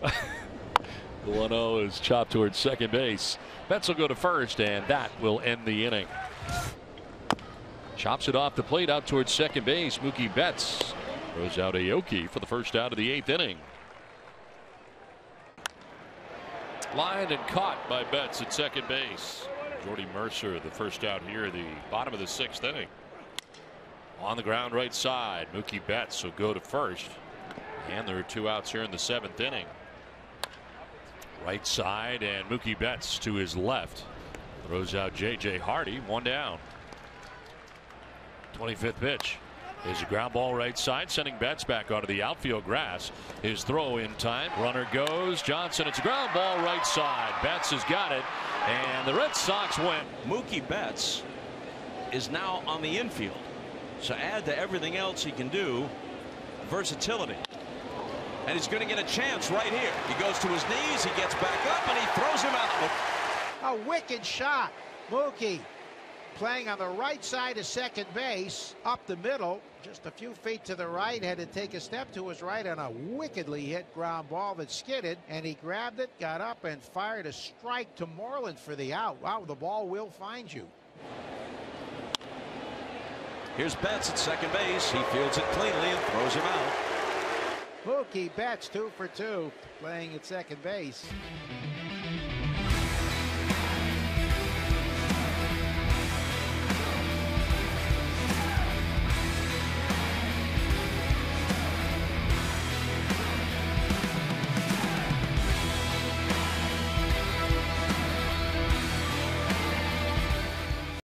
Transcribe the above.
The 1-0 is chopped towards second base. Betts will go to first, and that will end the inning. Chops it off the plate out towards second base. Mookie Betts throws out Aoki for the first out of the eighth inning. Lined and caught by Betts at second base. Jordy Mercer, the first out here, the bottom of the sixth inning. On the ground right side, Mookie Betts will go to first. And there are two outs here in the seventh inning. Right side, and Mookie Betts to his left. Throws out JJ Hardy, one down. 25th pitch is a ground ball right side, sending Betts back onto the outfield grass. His throw in time. Runner goes. Johnson. It's a ground ball right side. Betts has got it, and the Red Sox win. Mookie Betts is now on the infield. So add to everything else he can do, versatility. And he's going to get a chance right here. He goes to his knees, he gets back up, and he throws him out. A wicked shot. Mookie playing on the right side of second base, up the middle, just a few feet to the right, had to take a step to his right on a wickedly hit ground ball that skidded, and he grabbed it, got up, and fired a strike to Moreland for the out. Wow, the ball will find you. Here's Betts at second base. He fields it cleanly and throws him out. Mookie Betts 2 for 2 playing at second base.